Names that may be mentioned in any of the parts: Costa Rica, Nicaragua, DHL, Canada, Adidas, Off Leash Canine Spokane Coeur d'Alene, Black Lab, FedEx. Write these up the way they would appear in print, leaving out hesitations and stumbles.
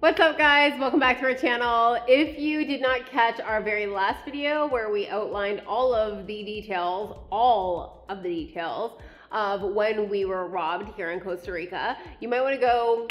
What's up guys, welcome back to our channel. If you did not catch our very last video where we outlined all of the details of when we were robbed here in Costa Rica, you might want to go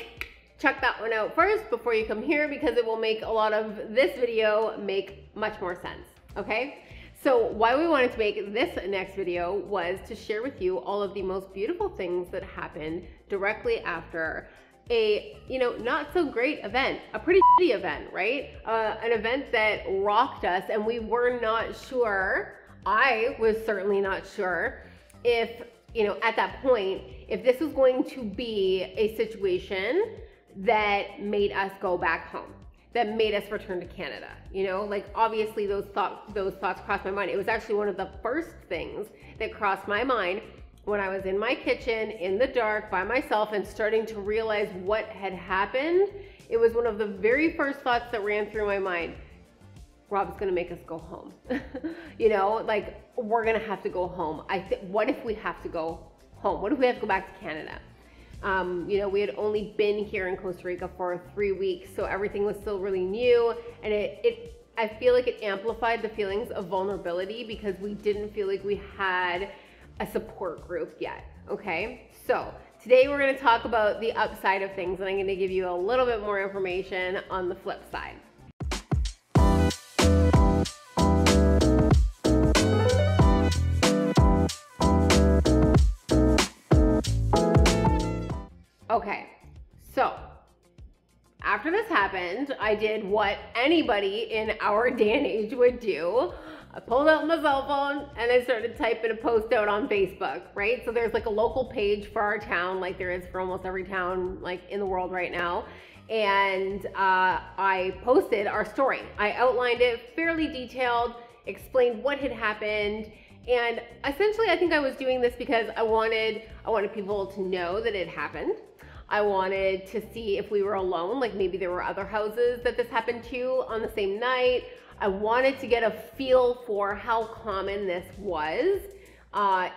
check that one out first before you come here, because it will make a lot of this video make much more sense, okay? So why we wanted to make this next video was to share with you all of the most beautiful things that happened directly after a, you know, not so great event, a pretty shitty event, right? An event that rocked us, and we were not sure, I was certainly not sure if, you know, at that point, if this was going to be a situation that made us go back home, that made us return to Canada. You know, like obviously those thoughts crossed my mind. It was actually one of the first things that crossed my mind when I was in my kitchen in the dark by myself and starting to realize what had happened. It was one of the very first thoughts that ran through my mind. Rob's gonna make us go home. You know, like, we're gonna have to go home. What if we have to go home? What if we have to go back to Canada? You know, we had only been here in Costa Rica for 3 weeks, so everything was still really new, and I feel like it amplified the feelings of vulnerability because we didn't feel like we had a support group yet, okay? So today we're gonna talk about the upside of things, and I'm gonna give you a little bit more information on the flip side. Okay, so after this happened, I did what anybody in our day and age would do. I pulled out my cell phone and I started typing a post out on Facebook, right? So there's like a local page for our town, like there is for almost every town like in the world right now. And I posted our story. I outlined it fairly detailed, explained what had happened. And essentially I think I was doing this because I wanted people to know that it happened. I wanted to see if we were alone, like maybe there were other houses that this happened to on the same night. I wanted to get a feel for how common this was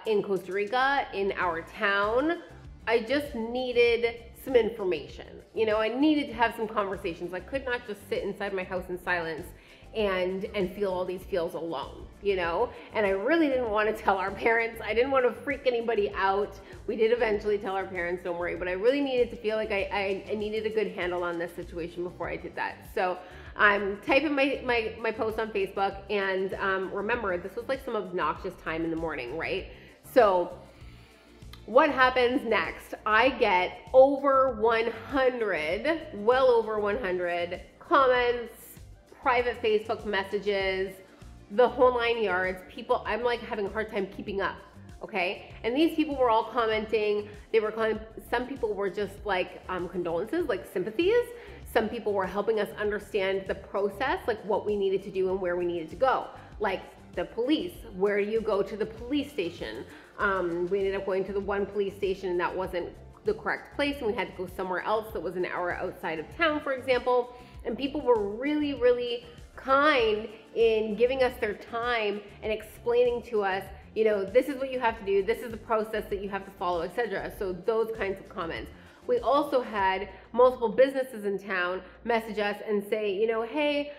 in Costa Rica, in our town. I just needed some information. You know, I needed to have some conversations. I could not just sit inside my house in silence and feel all these feels alone, you know? And I really didn't want to tell our parents. I didn't want to freak anybody out. We did eventually tell our parents, don't worry, but I really needed to feel like I needed a good handle on this situation before I did that. So I'm typing my post on Facebook, and remember, this was like some obnoxious time in the morning, right? So what happens next? I get over 100, well over 100 comments, private Facebook messages, the whole 9 yards. People, I'm like having a hard time keeping up, okay? And these people were all commenting. They were some people were just like condolences, like sympathies. Some people were helping us understand the process, like what we needed to do and where we needed to go. Like the police, where do you go to the police station? We ended up going to the one police station and that wasn't the correct place, and we had to go somewhere else that was an hour outside of town, for example. And people were really, really kind in giving us their time and explaining to us, you know, this is what you have to do, this is the process that you have to follow, etc. So those kinds of comments. We also had multiple businesses in town message us and say, you know, hey,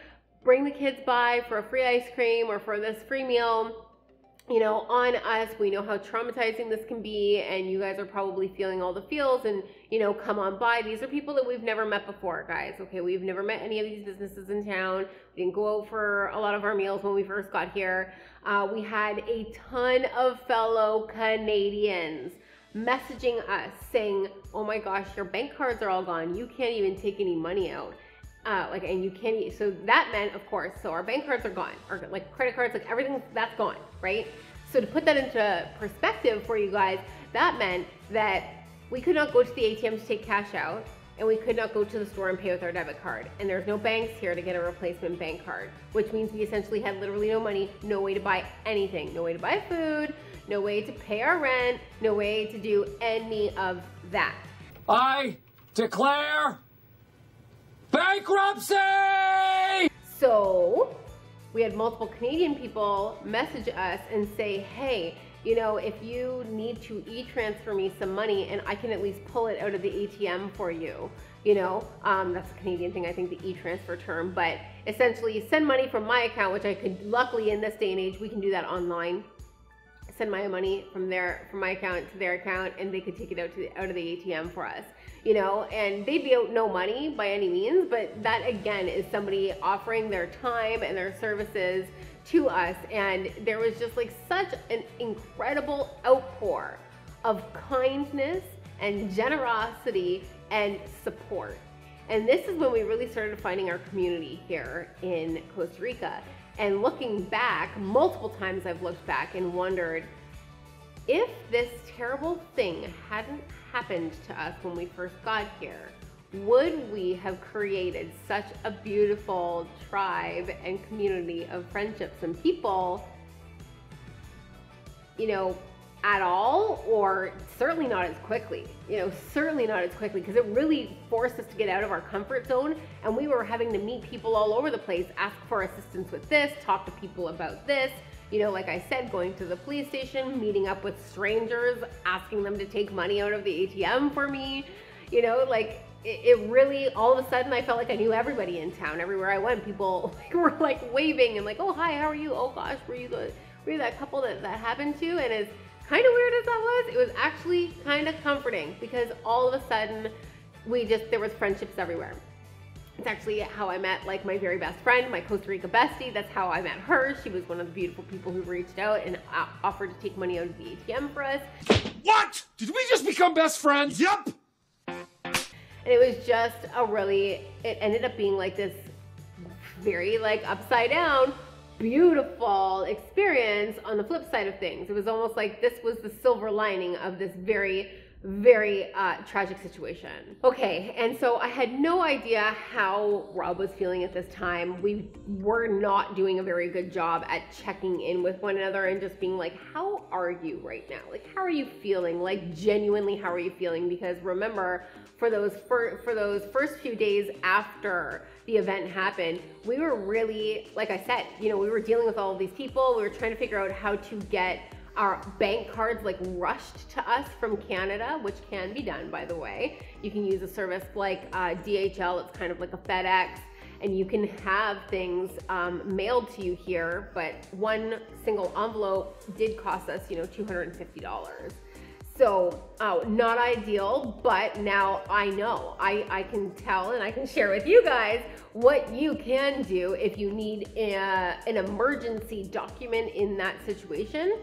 bring the kids by for a free ice cream or for this free meal, you know, on us. We know how traumatizing this can be, and you guys are probably feeling all the feels, and, you know, come on by. These are people that we've never met before, guys. Okay, we've never met any of these businesses in town. We didn't go out for a lot of our meals when we first got here. We had a ton of fellow Canadians messaging us saying, oh my gosh, your bank cards are all gone. You can't even take any money out. And you can't, so that meant, of course, so our bank cards are gone, or like credit cards, like everything that's gone, right? So to put that into perspective for you guys, that meant that we could not go to the ATM to take cash out, and we could not go to the store and pay with our debit card. And there's no banks here to get a replacement bank card, which means we essentially had literally no money, no way to buy anything, no way to buy food, no way to pay our rent, no way to do any of that. I declare bankruptcy! So we had multiple Canadian people message us and say, hey, you know, if you need to e-transfer me some money, and I can at least pull it out of the ATM for you, you know, that's a Canadian thing, I think, the e-transfer term, but essentially you send money from my account, which I could, luckily in this day and age, we can do that online, send my money from my account to their account, and they could take it out of the ATM for us, you know, and they'd be out no money by any means, but that again is somebody offering their time and their services to us. And there was just like such an incredible outpour of kindness and generosity and support. And this is when we really started finding our community here in Costa Rica. And looking back, multiple times I've looked back and wondered, if this terrible thing hadn't happened to us when we first got here, would we have created such a beautiful tribe and community of friendships and people, you know, at all? Or certainly not as quickly, you know, certainly not as quickly, because it really forced us to get out of our comfort zone, and we were having to meet people all over the place, ask for assistance with this, talk to people about this, you know, like I said, going to the police station, meeting up with strangers, asking them to take money out of the ATM for me, you know, like it really, all of a sudden I felt like I knew everybody in town. Everywhere I went, people were like waving and like, oh, hi, how are you? Oh gosh, were you that couple that happened to? And as kind of weird as that was, it was actually kind of comforting, because all of a sudden there was friendships everywhere. It's actually how I met like my very best friend, my Costa Rica bestie. That's how I met her. She was one of the beautiful people who reached out and offered to take money out of the ATM for us. What? Did we just become best friends? Yep. And it was just it ended up being like this very like upside down, beautiful experience on the flip side of things. It was almost like this was the silver lining of this very, very tragic situation. Okay, and so I had no idea how Rob was feeling at this time. We were not doing a very good job at checking in with one another and just being like, how are you right now? Like, how are you feeling? Like, genuinely, how are you feeling? Because remember, for those first few days after the event happened, we were really, like I said, you know, we were dealing with all of these people. We were trying to figure out how to get our bank cards like rushed to us from Canada, which can be done, by the way. You can use a service like DHL, it's kind of like a FedEx, and you can have things mailed to you here, but one single envelope did cost us, you know, $250. So not ideal, but now I know. I can tell and I can share with you guys what you can do if you need an emergency document in that situation.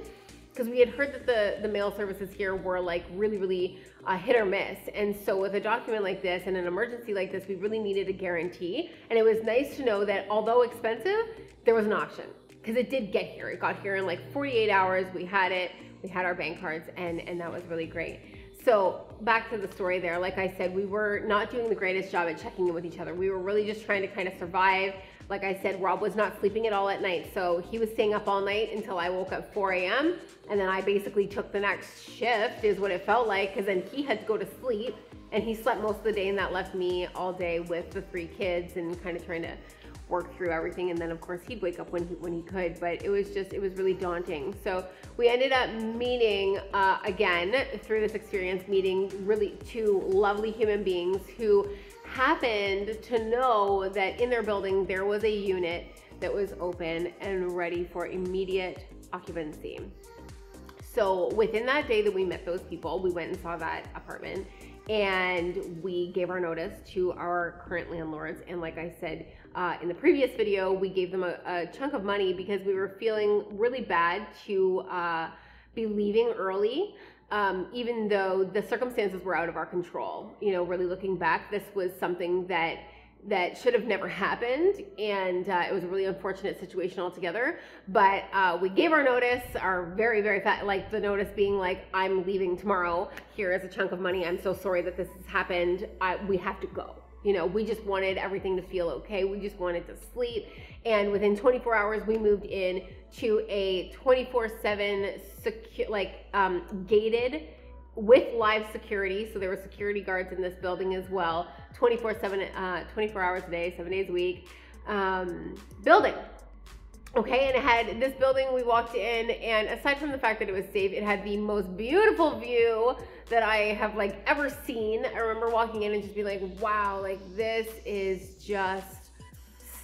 Because we had heard that the mail services here were like really, really hit or miss. And so with a document like this and an emergency like this, we really needed a guarantee. And it was nice to know that although expensive, there was an option. Because it did get here. It got here in like 48 hours. We had it. We had our bank cards, and that was really great. So back to the story there, like I said, we were not doing the greatest job at checking in with each other. We were really just trying to kind of survive. Like I said, Rob was not sleeping at all at night. So he was staying up all night until I woke up 4 a.m. And then I basically took the next shift is what it felt like, because then he had to go to sleep and he slept most of the day, and that left me all day with the 3 kids and kind of trying to work through everything. And then of course he'd wake up when he could, but it was really daunting. So we ended up meeting again through this experience, meeting really 2 lovely human beings who happened to know that in their building there was a unit that was open and ready for immediate occupancy. So within that day that we met those people, we went and saw that apartment and we gave our notice to our current landlords. And like I said, in the previous video, we gave them a chunk of money because we were feeling really bad to be leaving early, even though the circumstances were out of our control. You know, really looking back, this was something that should have never happened, and it was a really unfortunate situation altogether. But we gave our notice, our very, very fat, like the notice being like, I'm leaving tomorrow. Here is a chunk of money. I'm so sorry that this has happened. We have to go. You know, we just wanted everything to feel okay. We just wanted to sleep. And within 24 hours, we moved in to a 24/7 secure, like gated with live security. So there were security guards in this building as well. 24/7, 24 hours a day, 7 days a week building. Okay, and it had this building we walked in, and aside from the fact that it was safe, it had the most beautiful view that I have like ever seen. I remember walking in and just being like, wow, like this is just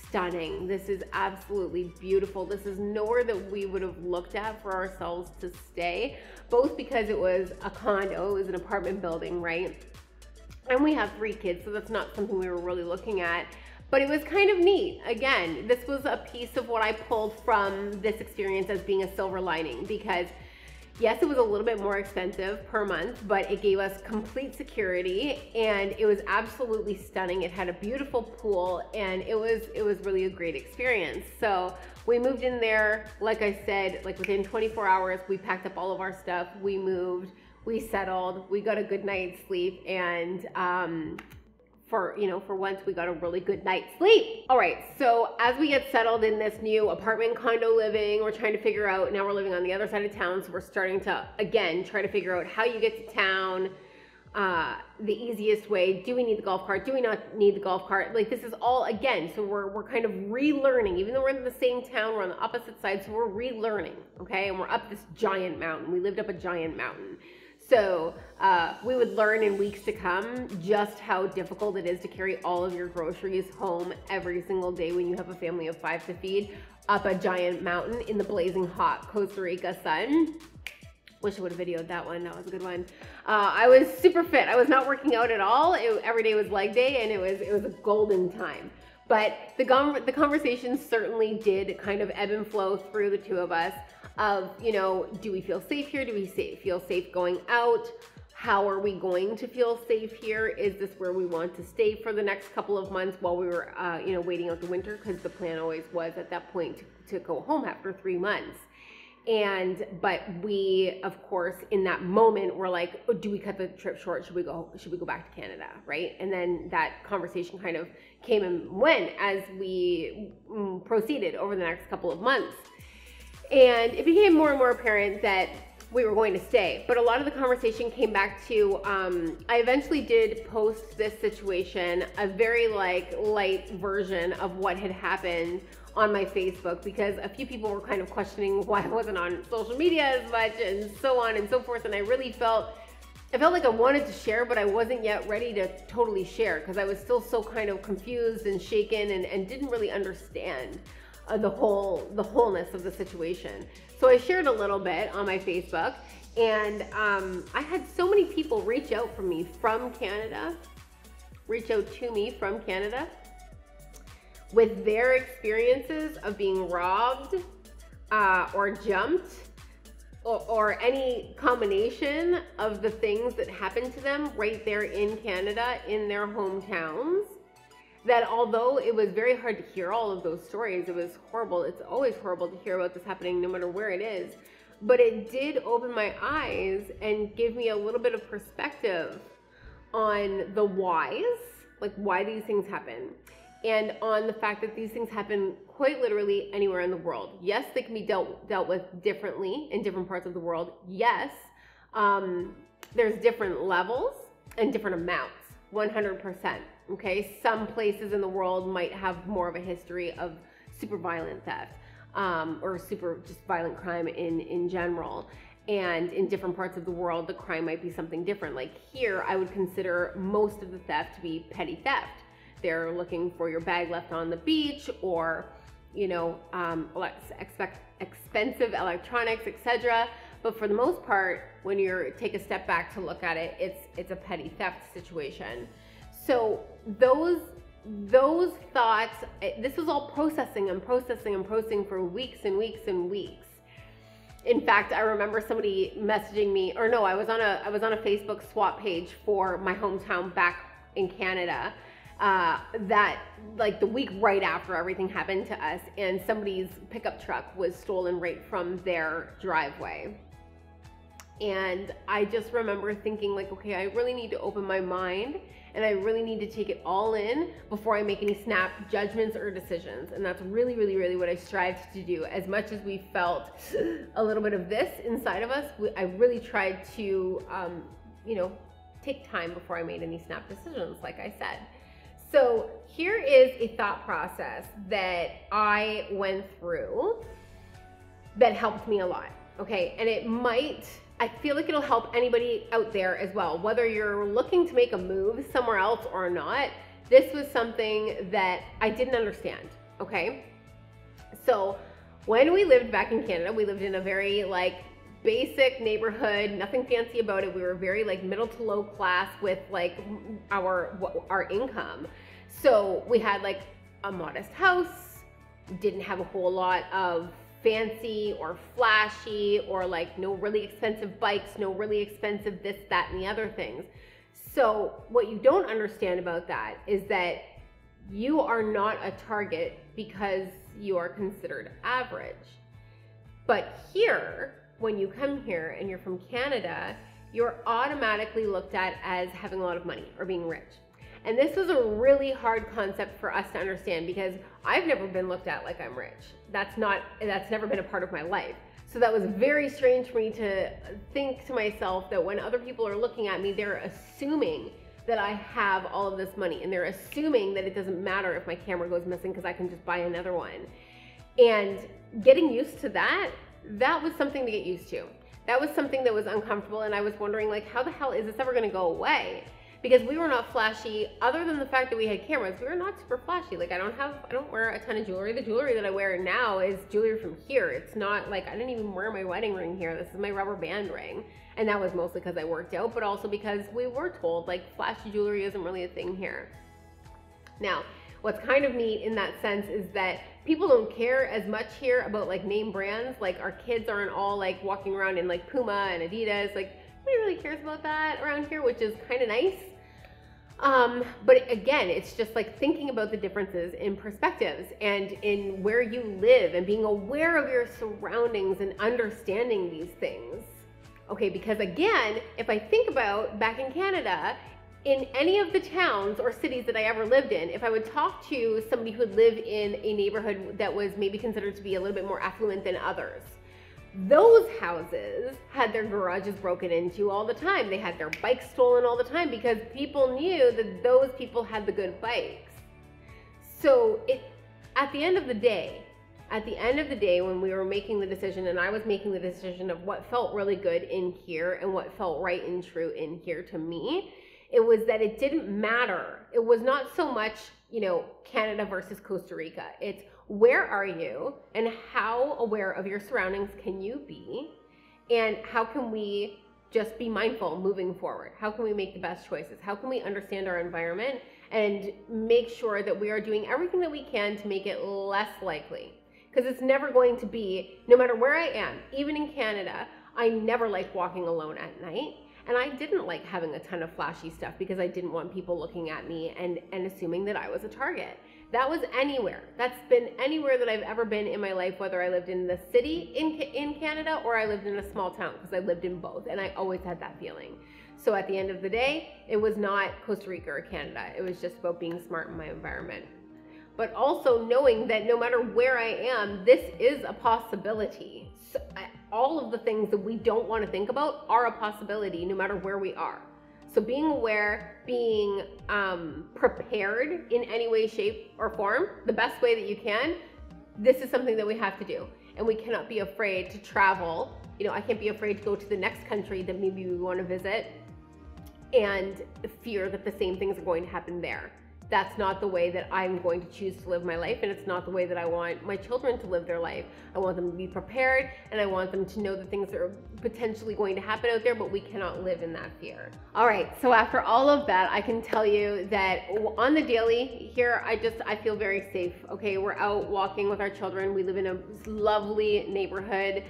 stunning. This is absolutely beautiful. This is nowhere that we would have looked at for ourselves to stay, both because it was a condo, it was an apartment building, right? And we have 3 kids, so that's not something we were really looking at. But it was kind of neat. Again, this was a piece of what I pulled from this experience as being a silver lining, because yes, it was a little bit more expensive per month, but it gave us complete security and it was absolutely stunning. It had a beautiful pool and it was really a great experience. So we moved in there, like I said, like within 24 hours, we packed up all of our stuff, we moved, we settled, we got a good night's sleep, and for once we got a really good night's sleep. All right, so as we get settled in this new apartment condo living, we're trying to figure out, now we're living on the other side of town, so we're starting to, again, try to figure out how you get to town, the easiest way. Do we need the golf cart? Do we not need the golf cart? Like this is all, again, so we're kind of relearning. Even though we're in the same town, we're on the opposite side, so we're relearning, okay? And we're up this giant mountain. We lived up a giant mountain. So we would learn in weeks to come just how difficult it is to carry all of your groceries home every single day when you have a family of 5 to feed up a giant mountain in the blazing hot Costa Rica sun. Wish I would have videoed that one. That was a good one. I was super fit. I was not working out at all. Every day was leg day, and it was a golden time. But the conversation certainly did kind of ebb and flow through the two of us. Of, you know, do we feel safe here? Do we feel safe going out? How are we going to feel safe here? Is this where we want to stay for the next couple of months while we were, waiting out the winter? Because the plan always was at that point to go home after 3 months. But we, of course, in that moment, were like, oh, do we cut the trip short? Should we go back to Canada, right? And then that conversation kind of came and went as we proceeded over the next couple of months. And it became more and more apparent that we were going to stay. But a lot of the conversation came back to, I eventually did post this situation, a very light version of what had happened on my Facebook, because a few people were kind of questioning why I wasn't on social media as much and so on and so forth. And I really felt like I wanted to share, but I wasn't yet ready to totally share because I was still so kind of confused and shaken and didn't really understand the wholeness of the situation. So I shared a little bit on my Facebook, and I had so many people reach out to me from Canada with their experiences of being robbed or jumped or any combination of the things that happened to them right there in Canada in their hometowns. That although it was very hard to hear all of those stories, it was horrible. It's always horrible to hear about this happening no matter where it is. But it did open my eyes and give me a little bit of perspective on the whys, like why these things happen, and on the fact that these things happen quite literally anywhere in the world. Yes, they can be dealt with differently in different parts of the world. Yes, there's different levels and different amounts, 100%. Okay, some places in the world might have more of a history of super violent theft or super just violent crime in general. And in different parts of the world, the crime might be something different. Like here, I would consider most of the theft to be petty theft. They're looking for your bag left on the beach, or, expensive electronics, etc. But for the most part, when you take a step back to look at it, it's a petty theft situation. So those thoughts, this was all processing for weeks and weeks and weeks. In fact, I remember somebody messaging me, or no, I was on a Facebook swap page for my hometown back in Canada, that like the week right after everything happened to us, and somebody's pickup truck was stolen right from their driveway. And I just remember thinking like, okay, I really need to open my mind and I really need to take it all in before I make any snap judgments or decisions. And that's really, really, really what I strived to do. As much as we felt a little bit of this inside of us, I really tried to, take time before I made any snap decisions, like I said. So here is a thought process that I went through that helped me a lot, okay? And it might, I feel like it'll help anybody out there as well, whether you're looking to make a move somewhere else or not. This was something that I didn't understand, okay? So when we lived back in Canada, we lived in a very like basic neighborhood, nothing fancy about it. We were very like middle to low class with like our income. So we had like a modest house, didn't have a whole lot of fancy or flashy or like no really expensive bikes, no really expensive this, that, and the other things. So what you don't understand about that is that you are not a target because you are considered average. But here, when you come here and you're from Canada, you're automatically looked at as having a lot of money or being rich. And this was a really hard concept for us to understand because I've never been looked at like I'm rich. That's never been a part of my life. So that was very strange for me to think to myself that when other people are looking at me, they're assuming that I have all of this money, and they're assuming that it doesn't matter if my camera goes missing because I can just buy another one. And getting used to that, that was something to get used to. That was something that was uncomfortable, and I was wondering like, how the hell is this ever gonna go away? Because we were not flashy, other than the fact that we had cameras, we were not super flashy. Like I don't wear a ton of jewelry. The jewelry that I wear now is jewelry from here. It's not like, I didn't even wear my wedding ring here. This is my rubber band ring. And that was mostly because I worked out, but also because we were told like flashy jewelry isn't really a thing here. Now, what's kind of neat in that sense is that people don't care as much here about like name brands. Like our kids aren't all like walking around in like Puma and Adidas. Like nobody really cares about that around here, which is kind of nice. But again, it's just like thinking about the differences in perspectives and in where you live and being aware of your surroundings and understanding these things. Okay, because again, if I think about back in Canada, in any of the towns or cities that I ever lived in, if I would talk to somebody who would live in a neighborhood that was maybe considered to be a little bit more affluent than others, those houses had their garages broken into all the time. They had their bikes stolen all the time because people knew that those people had the good bikes. So at the end of the day, when we were making the decision, and I was making the decision of what felt really good in here and what felt right and true in here to me, it was that it didn't matter. It was not so much, you know, Canada versus Costa Rica. It's where are you and how aware of your surroundings can you be, and how can we just be mindful moving forward? How can we make the best choices? How can we understand our environment and make sure that we are doing everything that we can to make it less likely? Because it's never going to be, no matter where I am, even in Canada, I never liked walking alone at night. And I didn't like having a ton of flashy stuff because I didn't want people looking at me and assuming that I was a target. That was anywhere. That's been anywhere that I've ever been in my life, whether I lived in the city in Canada or I lived in a small town, because I lived in both and I always had that feeling. So at the end of the day, it was not Costa Rica or Canada. It was just about being smart in my environment. But also knowing that no matter where I am, this is a possibility. So all of the things that we don't want to think about are a possibility no matter where we are. So being aware, being prepared in any way, shape, or form, the best way that you can, this is something that we have to do. And we cannot be afraid to travel. You know, I can't be afraid to go to the next country that maybe we want to visit and fear that the same things are going to happen there. That's not the way that I'm going to choose to live my life, and it's not the way that I want my children to live their life. I want them to be prepared, and I want them to know the things that are potentially going to happen out there, but we cannot live in that fear. All right, so after all of that, I can tell you that on the daily here, I feel very safe, okay? We're out walking with our children. We live in a lovely neighborhood.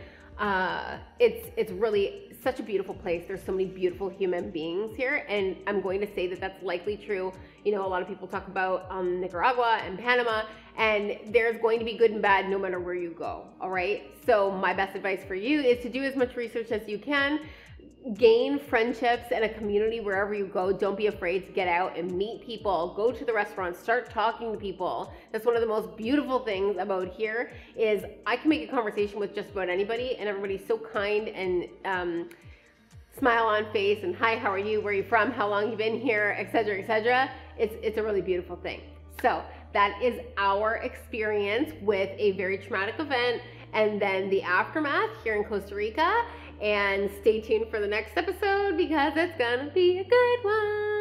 It's really such a beautiful place. There's so many beautiful human beings here, and I'm going to say that that's likely true. You know, a lot of people talk about Nicaragua and Panama, and there's going to be good and bad no matter where you go, all right? So my best advice for you is to do as much research as you can, gain friendships and a community wherever you go. Don't be afraid to get out and meet people. Go to the restaurants, start talking to people. That's one of the most beautiful things about here is I can make a conversation with just about anybody, and everybody's so kind and smile on face and hi, how are you, where are you from, how long you been here, etc., etc. It's a really beautiful thing. So that is our experience with a very traumatic event and then the aftermath here in Costa Rica. And stay tuned for the next episode because it's gonna be a good one.